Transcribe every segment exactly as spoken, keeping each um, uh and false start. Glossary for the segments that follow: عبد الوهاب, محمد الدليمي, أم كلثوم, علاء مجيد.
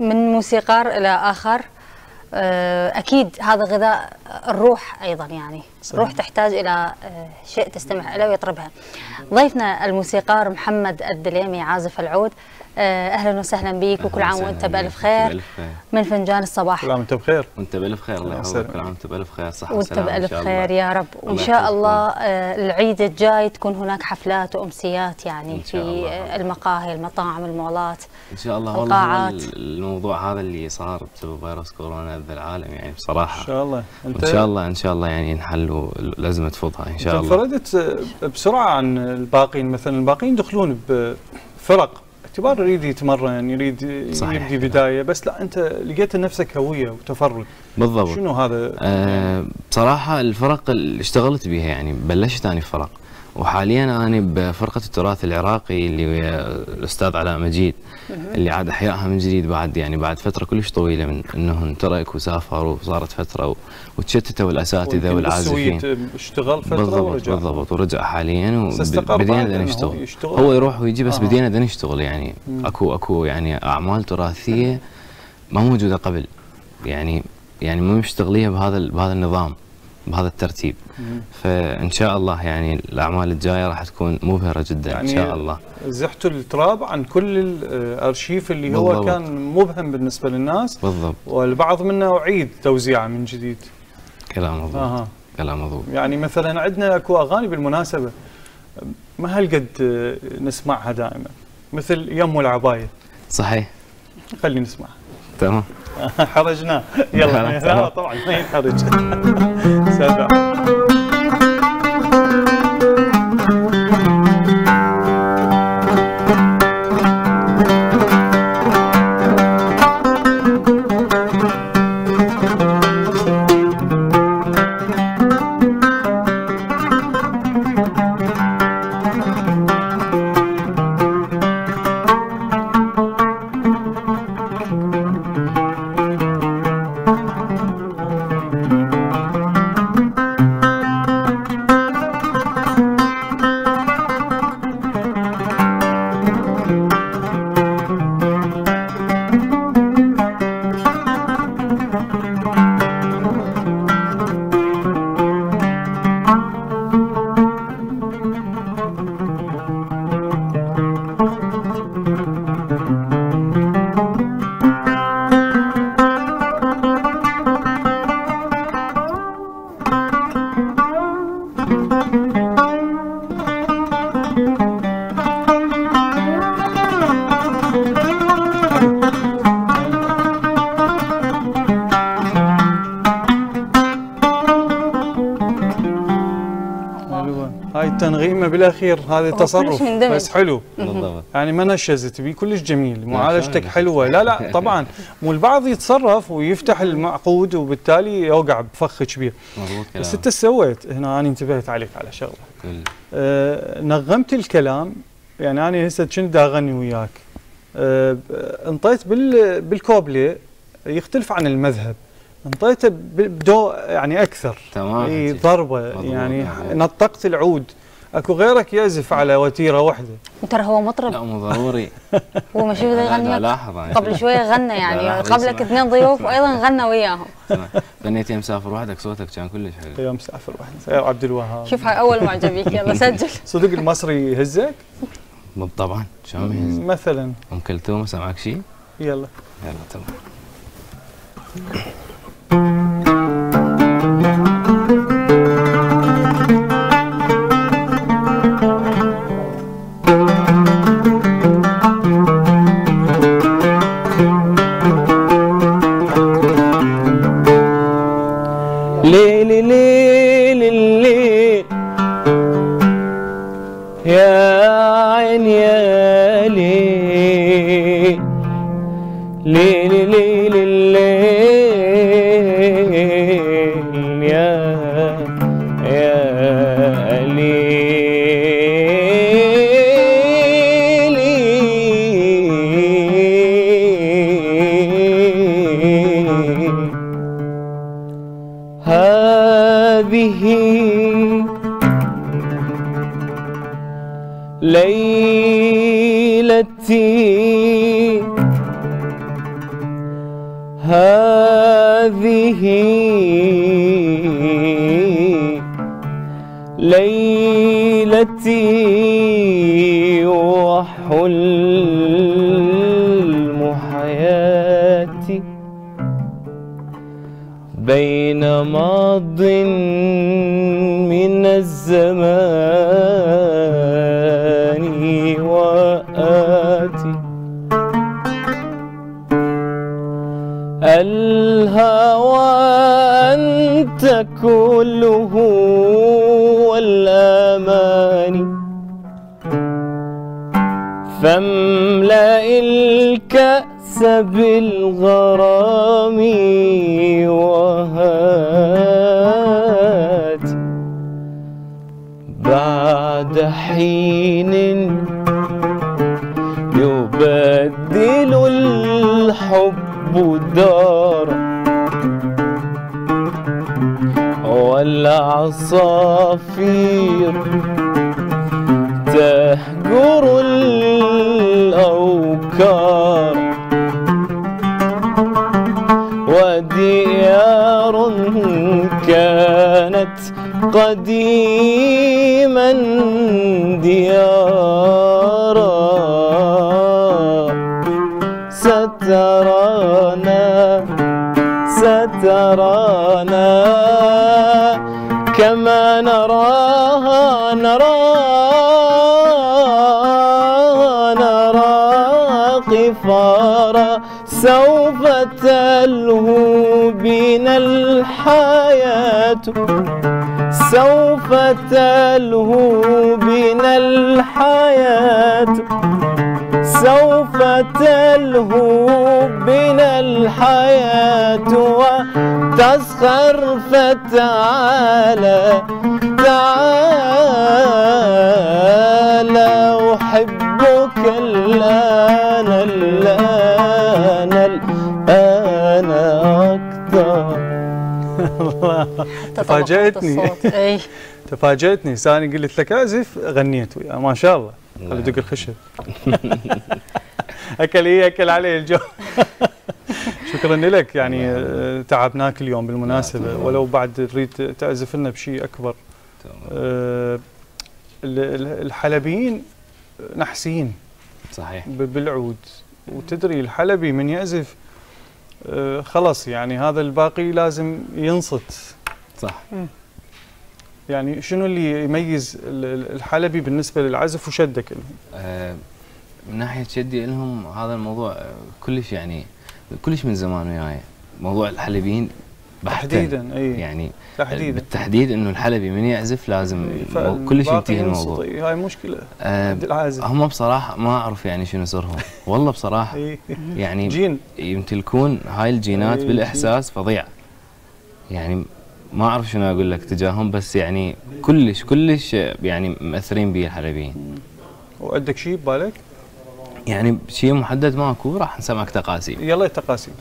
من موسيقار إلى آخر. أكيد هذا غذاء الروح أيضا، يعني صحيح. الروح تحتاج إلى شيء تستمع إليه ويطربها. ضيفنا الموسيقار محمد الدليمي عازف العود، أهلا وسهلا بك وكل عام وأنت بألف خير من فنجان الصباح. كل عام وأنت بخير. وأنت بألف خير، الله يحفظك. كل عام وأنت بألف خير، صحة وسلامة. وأنت بألف خير يا رب، وإن شاء الله العيد الجاي تكون هناك حفلات وأمسيات يعني في المقاهي، المطاعم، المولات، إن شاء الله. والله الموضوع هذا اللي صار بسبب فيروس كورونا أذى العالم يعني بصراحة. إن شاء الله إن شاء الله إن شاء الله يعني نحل الأزمة تفضها إن شاء الله. انفردت بسرعة عن الباقين، مثلا الباقين يدخلون بفرق اعتبار يريد يتمرن، يريد يبدي بدايه، بس لا انت لقيت نفسك هويه وتفرد. بالضبط. شنو هذا؟ أه بصراحه الفرق اللي اشتغلت بها يعني بلشت انا بفرق، وحاليا انا بفرقه التراث العراقي اللي ويا الاستاذ علاء مجيد اللي عاد احياها من جديد بعد يعني بعد فتره كلش طويله من انهم انترك وسافروا وصارت فتره وتشتتوا الاساتذه والعازفين. اشتغل فتره بالضبط ورجع. بالضبط ورجع حاليا وبدينا نشتغل. هو يروح ويجي بس آه. بدينا نشتغل يعني مم. اكو اكو يعني اعمال تراثيه ما موجوده قبل، يعني يعني ما مشتغليها بهذا بهذا النظام بهذا الترتيب. مم. فان شاء الله يعني الاعمال الجايه راح تكون مبهره جدا يعني ان شاء الله. زحتوا التراب عن كل الارشيف اللي بالضبط. هو كان مبهم بالنسبه للناس. بالضبط. والبعض منا اعيد توزيعه من جديد. كلام مضبوط. آه. كلام مضبوط. يعني مثلا عندنا اكو اغاني بالمناسبه ما هالقد نسمعها دائما، مثل يم العبايه. صحيح. خلينا نسمعها. تمام. حرجناه. يلا لا طبعا ما ينحرج. سلام. بالاخير هذا التصرف بس حلو يعني ما نشزت بيه، كلش جميل، معالجتك حلوه. لا لا طبعا مو البعض يتصرف ويفتح المعقود وبالتالي يوقع بفخ كبير. بس انت سويت هنا انا انتبهت عليك على شغله. آه نغمت الكلام، يعني انا هسه كنت اغني وياك آه انطيت بال بالكوبلي يختلف عن المذهب، انطيته بدوء يعني اكثر. تمام. ضربه يعني نطقت العود. اكو غيرك يعزف على وتيره واحده وترى هو مطرب. لا مو ضروري. هو مش بده يغني قبل شويه غنى يعني قبلك اثنين ضيوف وايضا غنى وياهم. غنيت يا مسافر وحدك، صوتك كان كلش حلو. يا مسافر وحدك يا عبد الوهاب. شوف هاي اول معجبيك، يلا سجل. صدق المصري يهزك؟ طبعا شلون يهز؟ مثلا ام كلثوم سمعك شيء؟ يلا يلا تمام. ليلتي هذه ليلتي وحلم حياتي بين ماضٍ من الزمان وآتي الهوى أنت كله والأماني فاملأ الكأس بالغرام وهات بعد حين يبدل الحب دارا والعصافير تهجر الأوكار وديار كانت قديما ديارا سترانا سترانا كما نراها نراها نرى قفارا سوف تلهو بنا الحياة سوف تلهو بنا الحياة سوف تلهو بنا الحياة تسخر فتعالى تعالى أحبك الآن الآن الآن أكثر. تفاجأتني تفاجأتني ساني قلت لك أعزف غنيت وياه ما شاء الله خلي دق الخشب أكل إيه أكل عليه الجو. شكرا لك يعني تعبناك اليوم بالمناسبة ولو بعد تريد تعزف لنا بشيء أكبر. الحلبيين نحسين صحيح بالعود وتدري الحلبي من يعزف خلاص يعني هذا الباقي لازم ينصت صح. يعني شنو اللي يميز الحلبي بالنسبة للعزف وشدك لهم؟ من ناحية شدي لهم هذا الموضوع كلش يعني كلش من زمان وياي موضوع الحلبيين بحتاً تحديداً أي يعني تحديداً بالتحديد انه الحلبي من يعزف لازم كلش ينتهي الموضوع. هاي مشكلة العازف هم بصراحة ما اعرف يعني شنو سرهم والله بصراحة يعني جين يمتلكون هاي الجينات أي بالاحساس فظيع يعني ما اعرف شنو اقول لك تجاههم بس يعني كلش كلش يعني مأثرين بي الحلبيين. وعندك شيء ببالك؟ يعني شيء محدد ماكو راح نسمعك تقاسيم. يلا التقاسيم.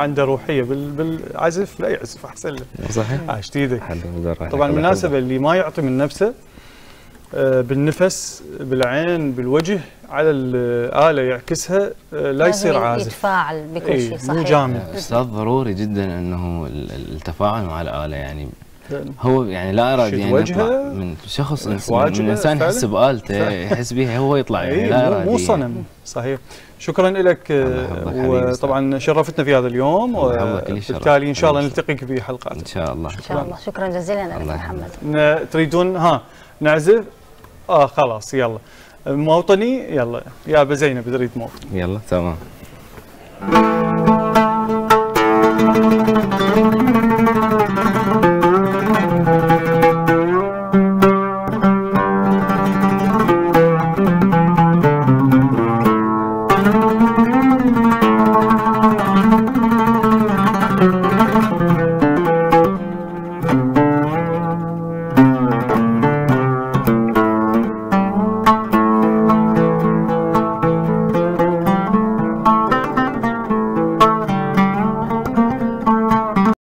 عنده روحيه بالعزف لا يعزف احسن له. صحيح. عاشت ايدك. طبعا بالمناسبه اللي ما يعطي من نفسه بالنفس بالعين بالوجه على الآلة يعكسها لا يصير عازف. يتفاعل بكل شيء. صحيح. مو جامد. أستاذ ضروري جدا أنه التفاعل مع الآلة يعني هو يعني لا أراد يعني من شخص من إنسان يحس بآلته يحس بها هو يطلع يعني لا أراد مو صنم. صحيح. شكرا لك وطبعا شرفتنا في هذا اليوم وبالتالي إن شاء الله نلتقيك في حلقات إن شاء الله. إن شاء الله. شكرا جزيلا لك محمد. تريدون ها نعزف؟ اه خلاص يلا موطني يلا يا ابو زينب تريد موطني يلا تمام.